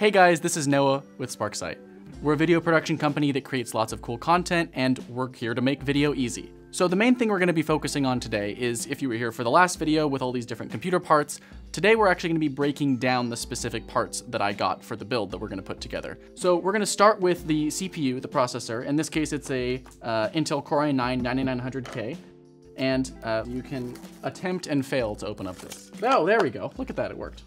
Hey guys, this is Noah with SparkSight. We're a video production company that creates lots of cool content, and we're here to make video easy. So the main thing we're gonna be focusing on today is, if you were here for the last video with all these different computer parts, today we're actually gonna be breaking down the specific parts that I got for the build that we're gonna put together. So we're gonna start with the CPU, the processor. In this case, it's a Intel Core i9-9900K. And you can attempt and fail to open up this. Oh, there we go, look at that, it worked.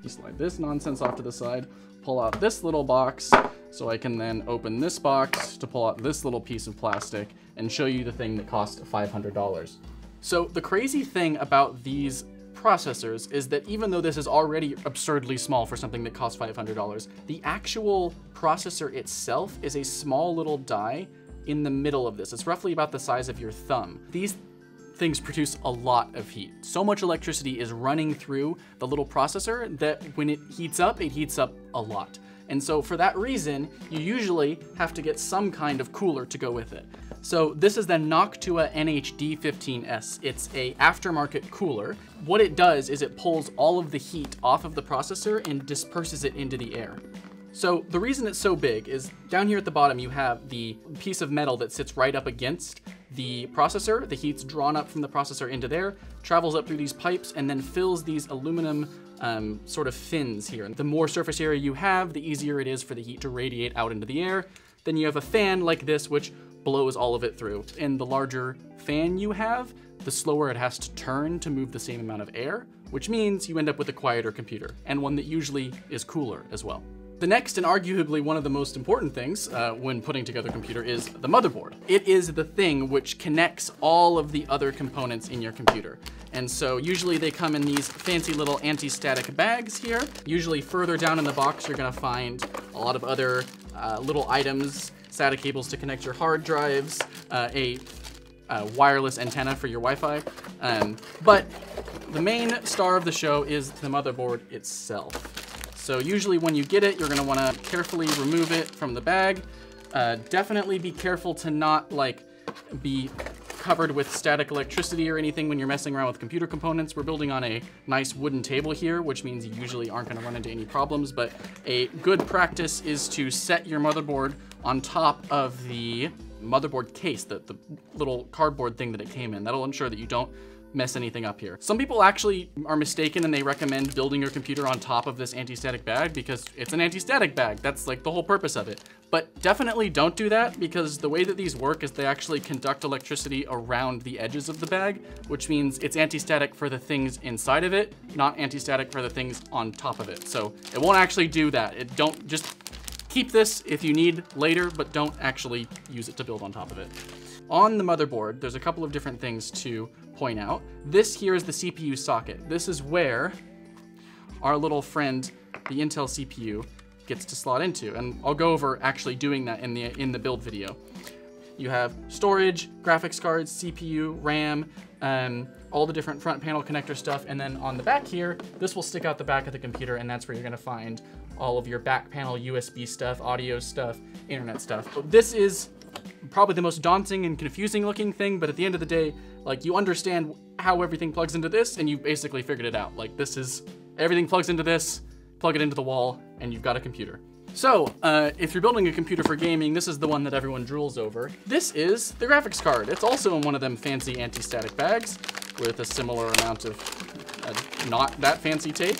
You slide this nonsense off to the side, pull out this little box, so I can then open this box to pull out this little piece of plastic and show you the thing that cost $500. So the crazy thing about these processors is that even though this is already absurdly small for something that costs $500, the actual processor itself is a small little die in the middle of this. It's roughly about the size of your thumb. These things produce a lot of heat. So much electricity is running through the little processor that when it heats up a lot. And so for that reason, you usually have to get some kind of cooler to go with it. So this is the Noctua NH-D15S. It's a aftermarket cooler. What it does is it pulls all of the heat off of the processor and disperses it into the air. So the reason it's so big is down here at the bottom, you have the piece of metal that sits right up against the processor. The heat's drawn up from the processor into there, travels up through these pipes, and then fills these aluminum sort of fins here. And the more surface area you have, the easier it is for the heat to radiate out into the air. Then you have a fan like this, which blows all of it through. And the larger fan you have, the slower it has to turn to move the same amount of air, which means you end up with a quieter computer, and one that usually is cooler as well. The next and arguably one of the most important things when putting together a computer is the motherboard. It is the thing which connects all of the other components in your computer. And so usually they come in these fancy little anti-static bags here. Usually further down in the box, you're gonna find a lot of other little items, SATA cables to connect your hard drives, a wireless antenna for your Wi-Fi. But the main star of the show is the motherboard itself. So usually when you get it, you're gonna wanna carefully remove it from the bag. Definitely be careful to not be covered with static electricity or anything when you're messing around with computer components. We're building on a nice wooden table here, which means you usually aren't gonna run into any problems, but a good practice is to set your motherboard on top of the motherboard case, the little cardboard thing that it came in. That'll ensure that you don't mess anything up here. Some people actually are mistaken and they recommend building your computer on top of this anti-static bag because it's an anti-static bag. That's like the whole purpose of it. But definitely don't do that because the way that these work is they actually conduct electricity around the edges of the bag, which means it's anti-static for the things inside of it, not anti-static for the things on top of it. So it won't actually do that. It don't just keep this if you need later, but don't actually use it to build on top of it. On the motherboard, there's a couple of different things to point out. This here is the CPU socket. This is where our little friend, the Intel CPU, gets to slot into. And I'll go over actually doing that in the build video. You have storage, graphics cards, CPU, RAM, all the different front panel connector stuff. And then on the back here, this will stick out the back of the computer, and that's where you're gonna find all of your back panel USB stuff, audio stuff, internet stuff. But this is probably the most daunting and confusing looking thing, but at the end of the day, you understand how everything plugs into this and you basically figured it out. This is, everything plugs into this, plug it into the wall, and you've got a computer. So, if you're building a computer for gaming, this is the one that everyone drools over. This is the graphics card. It's also in one of them fancy anti-static bags with a similar amount of not that fancy tape.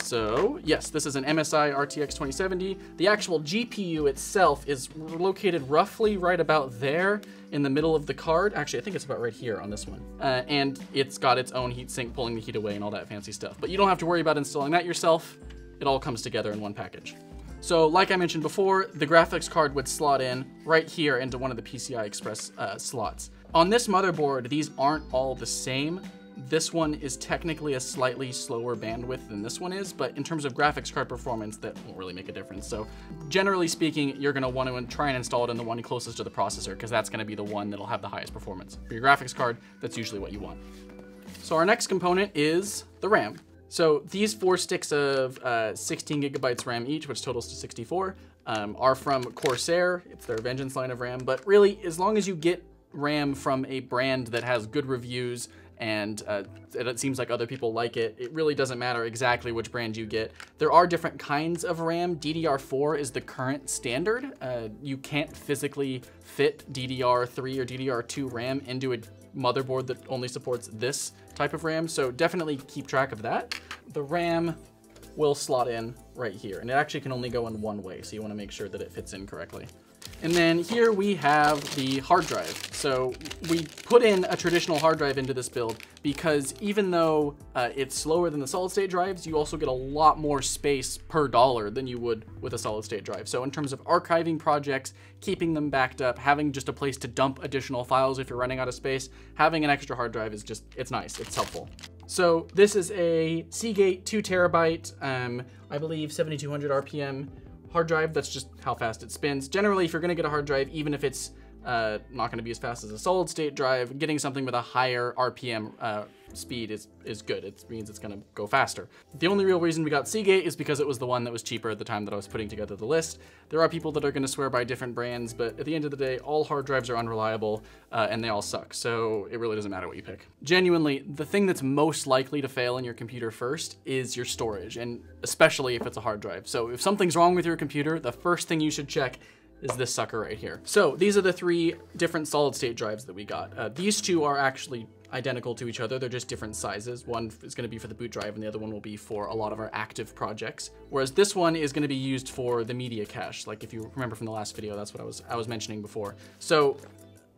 So yes, this is an MSI RTX 2070. The actual GPU itself is located roughly right about there in the middle of the card. Actually, I think it's about right here on this one. And it's got its own heatsink pulling the heat away and all that fancy stuff. But you don't have to worry about installing that yourself. It all comes together in one package. So like I mentioned before, the graphics card would slot in right here into one of the PCI Express slots. On this motherboard, these aren't all the same. This one is technically a slightly slower bandwidth than this one is, but in terms of graphics card performance, that won't really make a difference. So generally speaking, you're gonna wanna try and install it in the one closest to the processor because that's gonna be the one that'll have the highest performance. For your graphics card, that's usually what you want. So our next component is the RAM. So these four sticks of 16 gigabytes RAM each, which totals to 64, are from Corsair. It's their Vengeance line of RAM, but really, as long as you get RAM from a brand that has good reviews and it seems like other people like it. It really doesn't matter exactly which brand you get. There are different kinds of RAM. DDR4 is the current standard. You can't physically fit DDR3 or DDR2 RAM into a motherboard that only supports this type of RAM, so definitely keep track of that. The RAM will slot in right here, and it actually can only go in one way, so you want to make sure that it fits in correctly. And then here we have the hard drive. So we put in a traditional hard drive into this build because even though it's slower than the solid state drives, you also get a lot more space per dollar than you would with a solid state drive. So in terms of archiving projects, keeping them backed up, having just a place to dump additional files if you're running out of space, having an extra hard drive is just, it's nice, it's helpful. So this is a Seagate 2 terabyte, I believe 7200 RPM hard drive. That's just how fast it spins. Generally, if you're gonna get a hard drive, even if it's not gonna be as fast as a solid state drive, getting something with a higher RPM speed is good. It means it's gonna go faster. The only real reason we got Seagate is because it was the one that was cheaper at the time that I was putting together the list. There are people that are gonna swear by different brands, but at the end of the day, all hard drives are unreliable and they all suck. So it really doesn't matter what you pick. Genuinely, the thing that's most likely to fail in your computer first is your storage, and especially if it's a hard drive. So if something's wrong with your computer, the first thing you should check is this sucker right here. So these are the three different solid state drives that we got. These two are actually identical to each other. They're just different sizes. One is gonna be for the boot drive and the other one will be for a lot of our active projects. Whereas this one is gonna be used for the media cache. Like if you remember from the last video, that's what I was mentioning before. So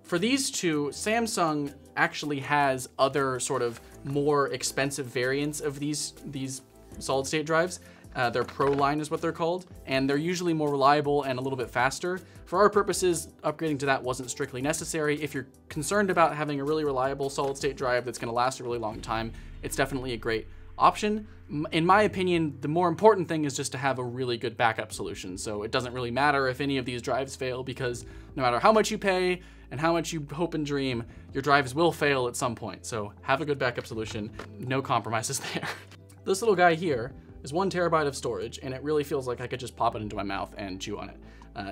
for these two, Samsung actually has other sort of more expensive variants of these solid state drives. Their Pro line is what they're called, and they're usually more reliable and a little bit faster. For our purposes, upgrading to that wasn't strictly necessary. If you're concerned about having a really reliable solid state drive that's gonna last a really long time, it's definitely a great option. In my opinion, the more important thing is just to have a really good backup solution. So it doesn't really matter if any of these drives fail, because no matter how much you pay and how much you hope and dream, your drives will fail at some point. So have a good backup solution, no compromises there. This little guy here, is 1 terabyte of storage, and it really feels like I could just pop it into my mouth and chew on it.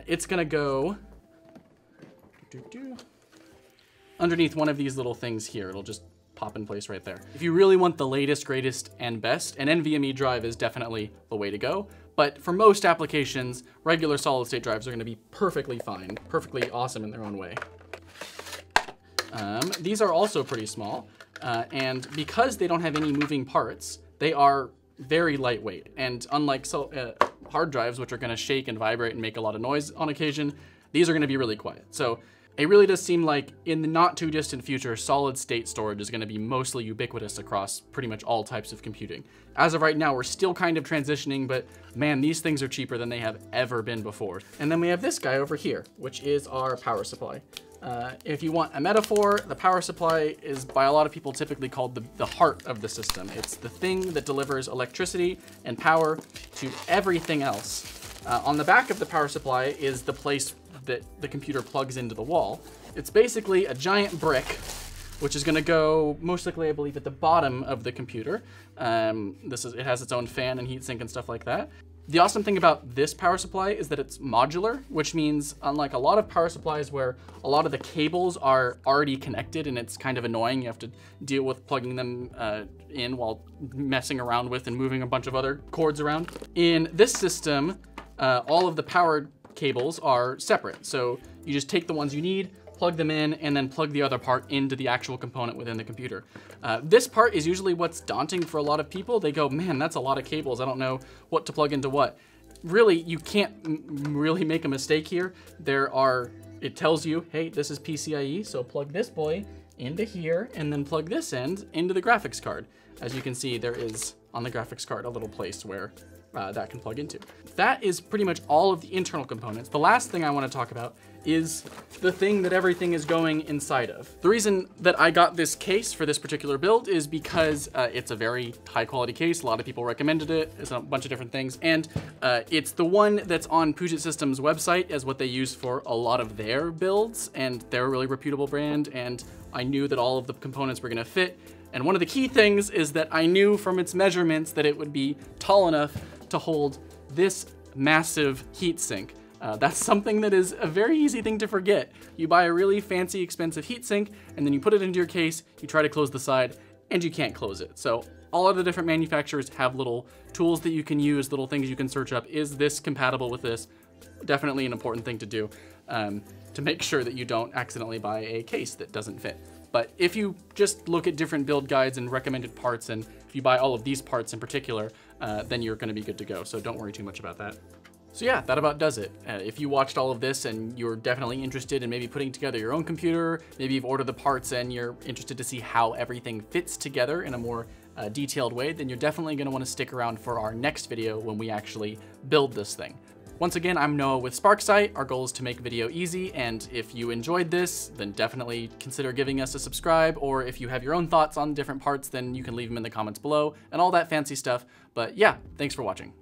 It's gonna go underneath one of these little things here. It'll just pop in place right there. If you really want the latest, greatest, and best, an NVMe drive is definitely the way to go. But for most applications, regular solid state drives are gonna be perfectly fine, perfectly awesome in their own way. These are also pretty small, and because they don't have any moving parts, they are very lightweight, and unlike hard drives, which are gonna shake and vibrate and make a lot of noise on occasion, these are gonna be really quiet. So it really does seem like in the not too distant future, solid state storage is gonna be mostly ubiquitous across pretty much all types of computing. As of right now, we're still kind of transitioning, but man, these things are cheaper than they have ever been before. And then we have this guy over here, which is our power supply. If you want a metaphor, the power supply is by a lot of people typically called the heart of the system. It's the thing that delivers electricity and power to everything else. On the back of the power supply is the place that the computer plugs into the wall. It's basically a giant brick, which is gonna go most likely, I believe, at the bottom of the computer. It has its own fan and heat sink and stuff like that. The awesome thing about this power supply is that it's modular, which means unlike a lot of power supplies where a lot of the cables are already connected and it's kind of annoying, you have to deal with plugging them in while messing around with and moving a bunch of other cords around. In this system, all of the power cables are separate. So you just take the ones you need, plug them in, and then plug the other part into the actual component within the computer. This part is usually what's daunting for a lot of people. They go, man, that's a lot of cables. I don't know what to plug into what. Really, you can't really make a mistake here. It tells you, hey, this is PCIe, so plug this boy into here and then plug this end into the graphics card. As you can see, there is on the graphics card a little place where that can plug into. That is pretty much all of the internal components. The last thing I want to talk about is the thing that everything is going inside of. The reason that I got this case for this particular build is because it's a very high quality case. A lot of people recommended it. It's a bunch of different things. And it's the one that's on Puget Systems' website as what they use for a lot of their builds. And they're a really reputable brand. And I knew that all of the components were gonna fit. And one of the key things is that I knew from its measurements that it would be tall enough to hold this massive heatsink. That's something that is a very easy thing to forget. You buy a really fancy, expensive heatsink, and then you put it into your case, you try to close the side, and you can't close it. So all of the different manufacturers have little tools that you can use, little things you can search up. Is this compatible with this? Definitely an important thing to do to make sure that you don't accidentally buy a case that doesn't fit. But if you just look at different build guides and recommended parts, and if you buy all of these parts in particular, then you're gonna be good to go. So don't worry too much about that. So yeah, that about does it. If you watched all of this and you're definitely interested in maybe putting together your own computer, maybe you've ordered the parts and you're interested to see how everything fits together in a more detailed way, then you're definitely gonna wanna stick around for our next video when we actually build this thing. Once again, I'm Noah with SparkSight. Our goal is to make video easy, and if you enjoyed this, then definitely consider giving us a subscribe, or if you have your own thoughts on different parts, then you can leave them in the comments below and all that fancy stuff. But yeah, thanks for watching.